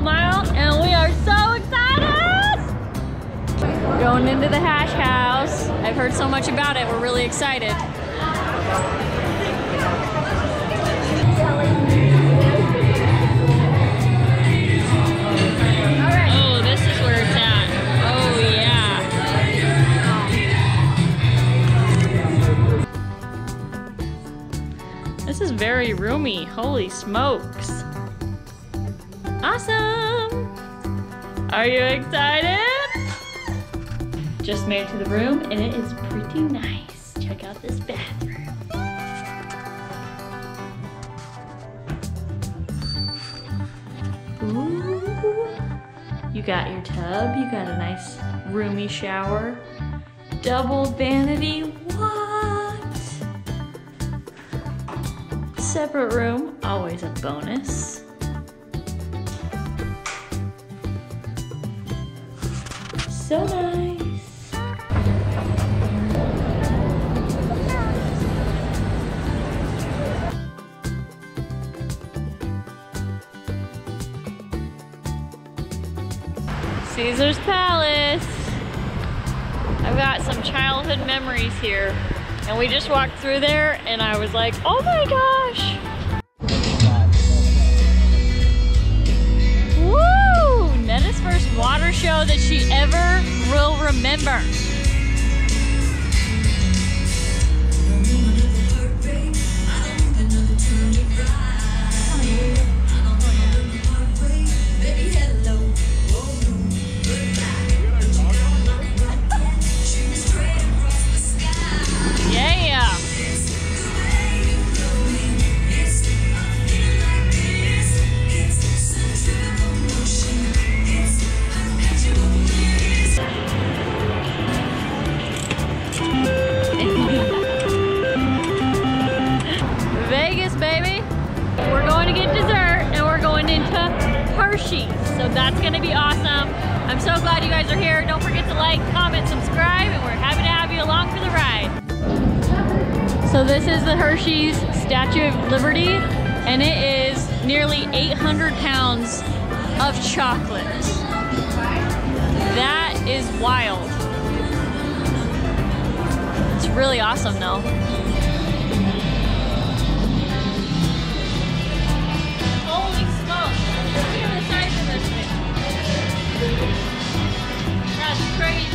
tomorrow, and we are so excited! Going into the hash house. I've heard so much about it, we're really excited. This is very roomy, holy smokes. Awesome! Are you excited? Just made it to the room and it is pretty nice. Check out this bathroom. Ooh. You got your tub, you got a nice roomy shower. Double vanity, what? Separate room, always a bonus. So nice. Caesar's Palace. I've got some childhood memories here. And we just walked through there and I was like, oh my gosh. Woo! Netta's first water show that she ever will remember. Hershey's, so that's gonna be awesome. I'm so glad you guys are here. Don't forget to like, comment, subscribe, and we're happy to have you along for the ride. So this is the Hershey's Statue of Liberty, and it is nearly 800 pounds of chocolate. That is wild. It's really awesome though. That's crazy.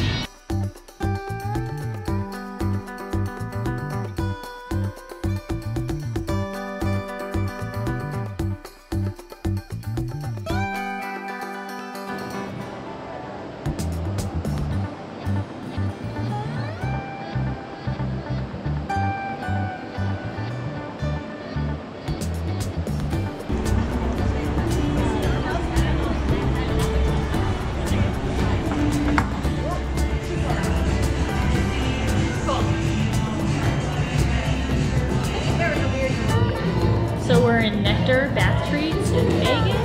Bath treats and Megan,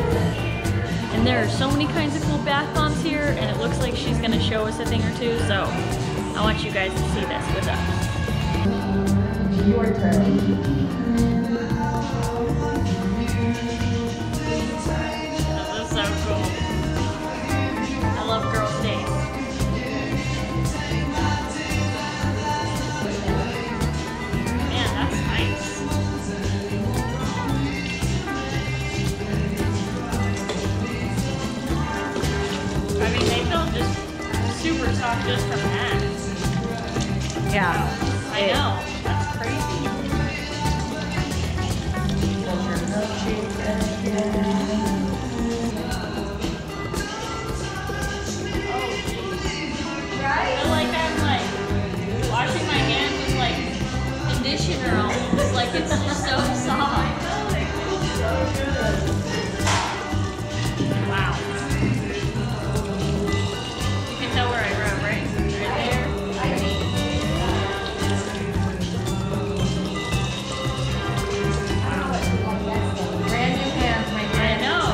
and there are so many kinds of cool bath bombs here, and it looks like she's going to show us a thing or two, so I want you guys to see this with us. Your turn. This is so cool. I love girls' days. Super soft just from that. Yeah. I know. That's crazy. Right? I feel like I'm like washing my hands with like conditioner almost. Like it's just so soft. I know.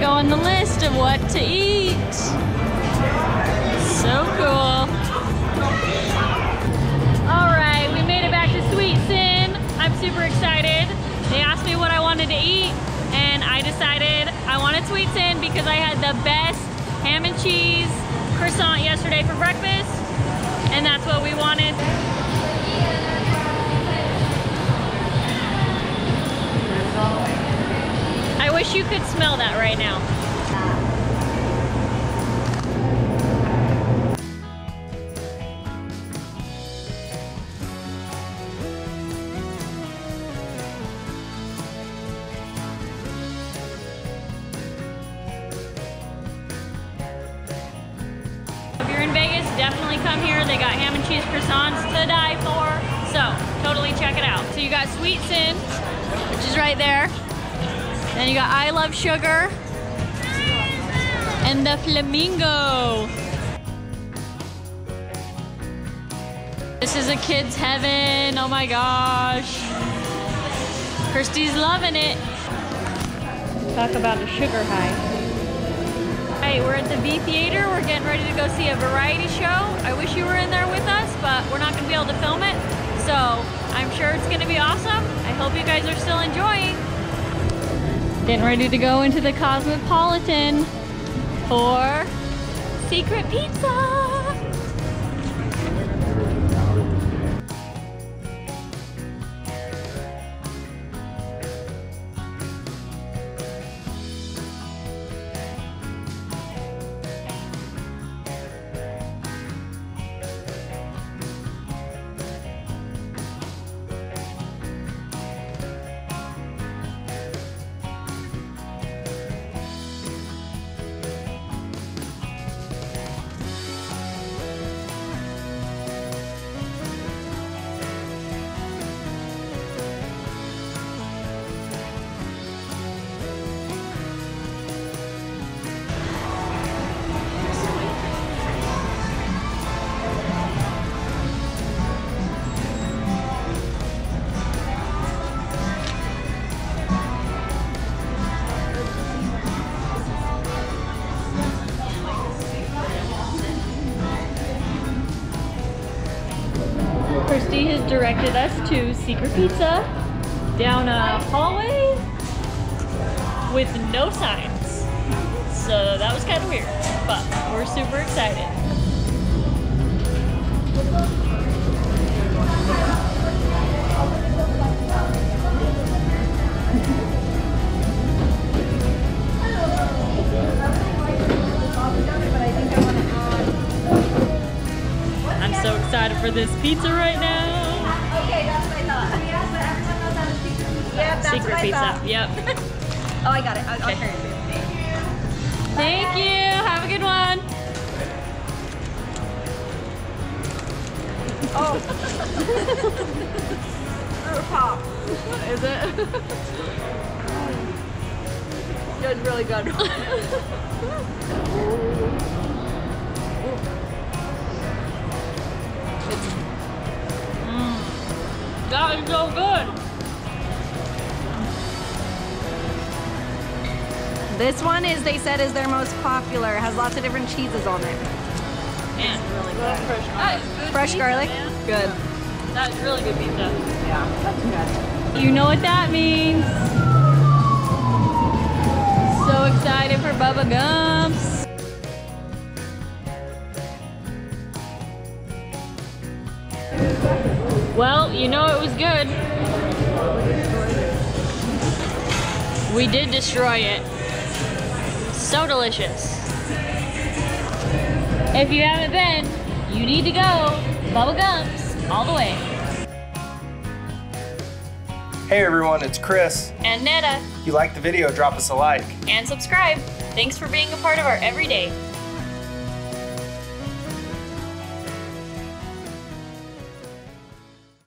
go on the list of what to eat. So cool. All right, we made it back to Sweet Sin. I'm super excited. They asked me what I wanted to eat, and I decided I wanted Sweet Sin because I had the best ham and cheese croissant yesterday for breakfast, and that's what we wanted. I wish you could smell that right now. If you're in Vegas, definitely come here. They got ham and cheese croissants to die for. So, totally check it out. So you got Sweet Sin, which is right there. Then you got I Love Sugar and the Flamingo. This is a kid's heaven, oh my gosh. Kirsty's loving it. Talk about a sugar high. All right, we're at the V Theater. We're getting ready to go see a variety show. I wish you were in there with us, but we're not gonna be able to film it. So I'm sure it's gonna be awesome. I hope you guys are still enjoying. Getting ready to go into the Cosmopolitan for Secret Pizza. Kirsty has directed us to Secret Pizza down a hallway with no signs. So that was kind of weird, but we're super excited. So excited for this pizza right now. Okay, that's what I thought. Yeah, but everyone knows how to secret pizza. Yep, that's secret what I pizza. Thought. Yep. Oh, I got it. I'll carry it. Thank you. Thank Bye. You. Have a good one. Oh. Fruit pop. What is it? Good, really good. That is so good. This one is, they said, is their most popular. It has lots of different cheeses on it. Yeah. It's really good. Fresh garlic. Fresh pizza, garlic. Good. That's really good pizza. Yeah, that's good. You know what that means. So excited for Bubba Gumps. Well, you know it was good. We did destroy it. So delicious. If you haven't been, you need to go. Bubba Gumps, all the way. Hey everyone, it's Chris. And Netta. If you liked the video, drop us a like. And subscribe. Thanks for being a part of our everyday.